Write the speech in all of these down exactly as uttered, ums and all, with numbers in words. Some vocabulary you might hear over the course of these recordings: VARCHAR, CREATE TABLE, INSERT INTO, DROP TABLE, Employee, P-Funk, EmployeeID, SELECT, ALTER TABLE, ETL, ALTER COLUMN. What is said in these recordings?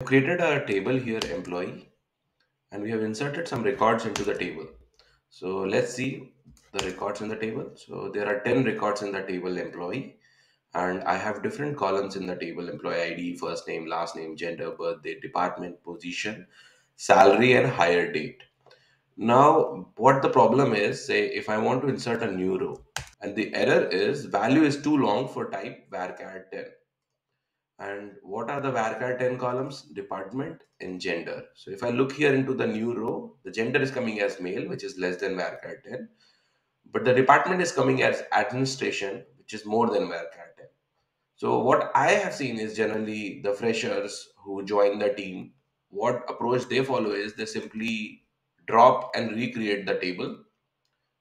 We've created our table here, employee, and we have inserted some records into the table. So let's see the records in the table. So there are ten records in the table employee, and I have different columns in the table: employee I D, first name, last name, gender, birthday, department, position, salary, and hire date. Now what the problem is, say if I want to insert a new row and the error is value is too long for type varchar ten. And what are the varchar ten columns? Department and gender. So if I look here into the new row, the gender is coming as male, which is less than varchar ten, but the department is coming as administration, which is more than varchar ten. So what I have seen is generally the freshers who join the team, what approach they follow is they simply drop and recreate the table.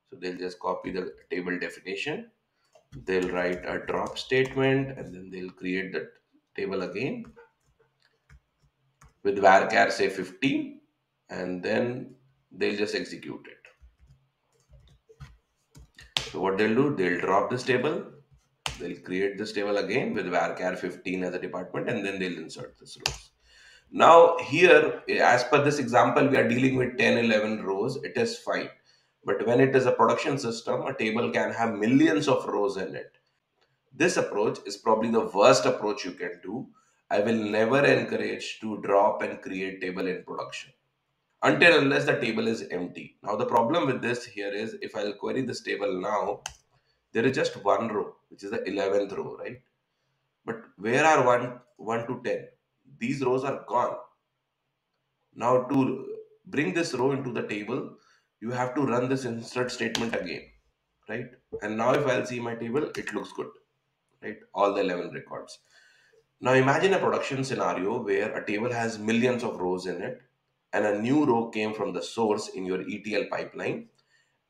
So they'll just copy the table definition, they'll write a drop statement, and then they'll create the table again with varchar say fifteen, and then they'll just execute it. So what they'll do, they'll drop this table, they'll create this table again with varchar fifteen as a department, and then they'll insert this rows. Now here, as per this example, we are dealing with ten, eleven rows. It is fine. But when it is a production system, a table can have millions of rows in it. This approach is probably the worst approach you can do. I will never encourage to drop and create table in production until unless the table is empty. Now the problem with this here is if I'll query this table now, there is just one row, which is the eleventh row, right? But where are one, one to ten? These rows are gone. Now to bring this row into the table, you have to run this insert statement again, right? And now if I'll see my table, it looks good, right? All the eleven records. Now imagine a production scenario where a table has millions of rows in it, and a new row came from the source in your E T L pipeline,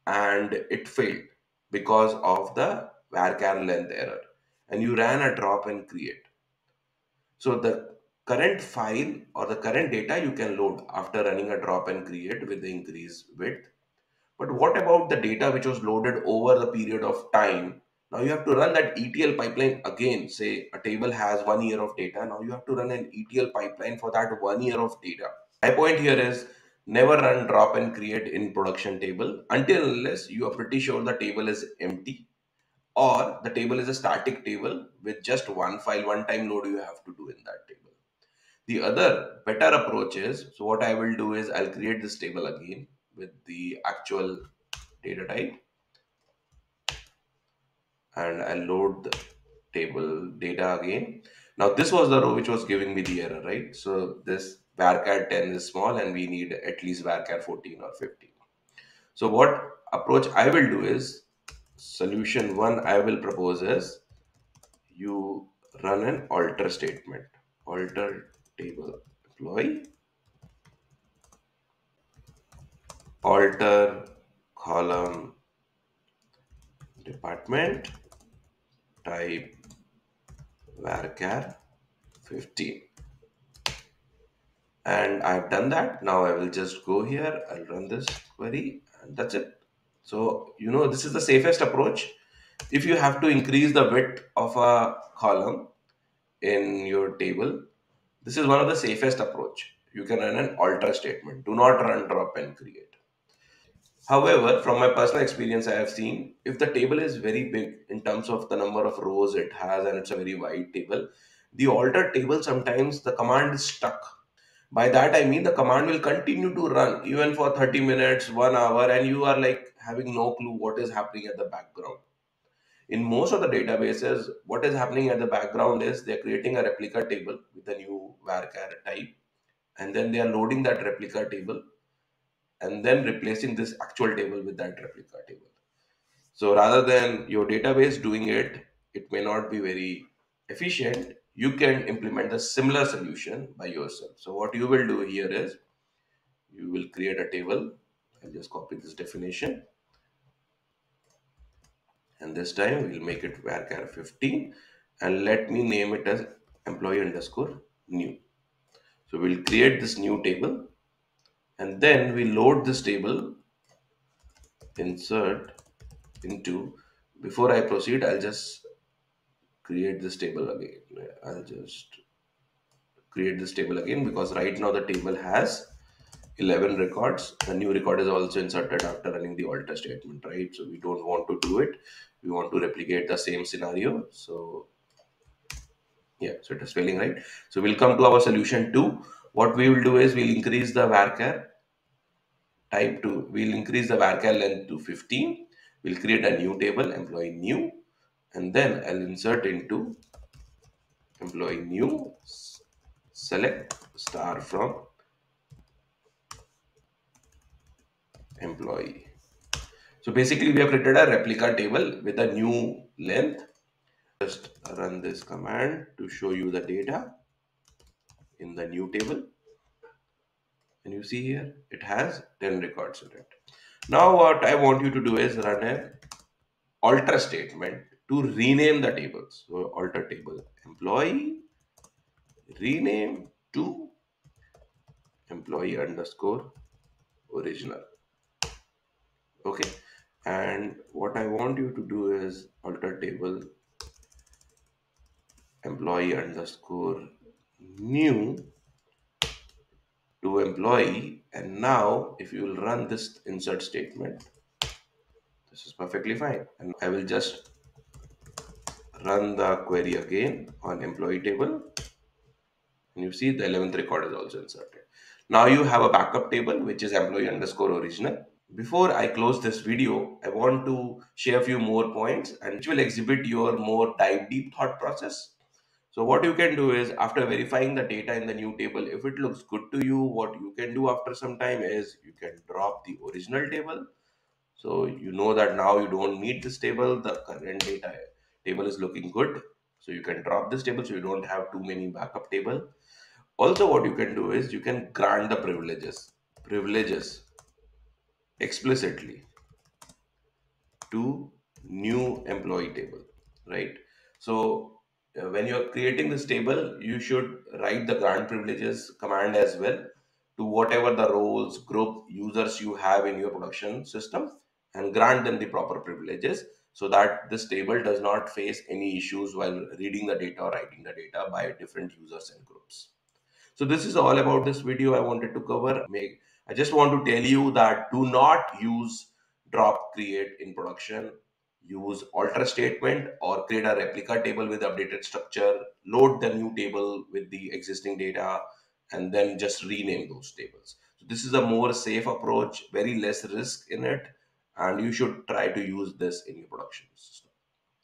and it failed because of the varchar length error, and you ran a drop and create. So the current file or the current data you can load after running a drop and create with the increase width. But what about the data which was loaded over the period of time? Now you have to run that E T L pipeline again. Say a table has one year of data. Now you have to run an E T L pipeline for that one year of data. My point here is never run drop and create in production table until unless you are pretty sure the table is empty or the table is a static table with just one file, one time load you have to do in that table. The other better approach is, so what I will do is I'll create this table again with the actual data type, and I'll load the table data again. Now this was the row which was giving me the error, right? So this varchar ten is small and we need at least varchar fourteen or fifteen. So what approach I will do is, solution one I will propose is you run an alter statement, alter table employee, alter column department, type varchar fifteen, and I've done that. Now I will just go here, I'll run this query, and that's it. So you know this is the safest approach. If you have to increase the width of a column in your table, this is one of the safest approach. You can run an alter statement. Do not run drop and create. However, from my personal experience, I have seen if the table is very big in terms of the number of rows it has and it's a very wide table, the alter table sometimes the command is stuck. By that I mean the command will continue to run even for thirty minutes, one hour, and you are like having no clue what is happening at the background. In most of the databases, what is happening at the background is they're creating a replica table with a new varchar type, and then they are loading that replica table and then replacing this actual table with that replica table. So rather than your database doing it, it may not be very efficient. You can implement a similar solution by yourself. So what you will do here is you will create a table. I'll just copy this definition, and this time we'll make it varchar fifteen, and let me name it as employee underscore new. So we'll create this new table, and then we load this table, insert into. Before I proceed, I'll just create this table again. I'll just create this table again, because right now the table has eleven records. The new record is also inserted after running the alter statement, right? So we don't want to do it. We want to replicate the same scenario. So yeah, so it is failing, right? So we'll come to our solution two. What we will do is we'll increase the varchar type to, we'll increase the varchar length to fifteen. We'll create a new table, employee new, and then I'll insert into employee new, select star from employee. So basically we have created a replica table with a new length. Just run this command to show you the data in the new table, and you see here it has ten records in it. Now what I want you to do is run an alter statement to rename the tables. So alter table employee rename to employee underscore original. Okay, and what I want you to do is alter table employee underscore new to employee. And now if you will run this insert statement, this is perfectly fine, and I will just run the query again on employee table, and you see the eleventh record is also inserted. Now you have a backup table which is employee underscore original. Before I close this video, I want to share a few more points, and which will exhibit your more dive deep thought process. So what you can do is, after verifying the data in the new table, if it looks good to you, what you can do after some time is you can drop the original table. So you know that now you don't need this table. The current data table is looking good. So you can drop this table so you don't have too many backup table. Also what you can do is you can grant the privileges. Privileges. Explicitly to new employee table, right? So uh, when you're creating this table, you should write the grant privileges command as well to whatever the roles, group, users you have in your production system, and grant them the proper privileges so that this table does not face any issues while reading the data or writing the data by different users and groups. So this is all about this video I wanted to cover. Make I just want to tell you that do not use drop create in production. Use alter statement or create a replica table with updated structure, load the new table with the existing data, and then just rename those tables. So this is a more safe approach, very less risk in it, and you should try to use this in your production system.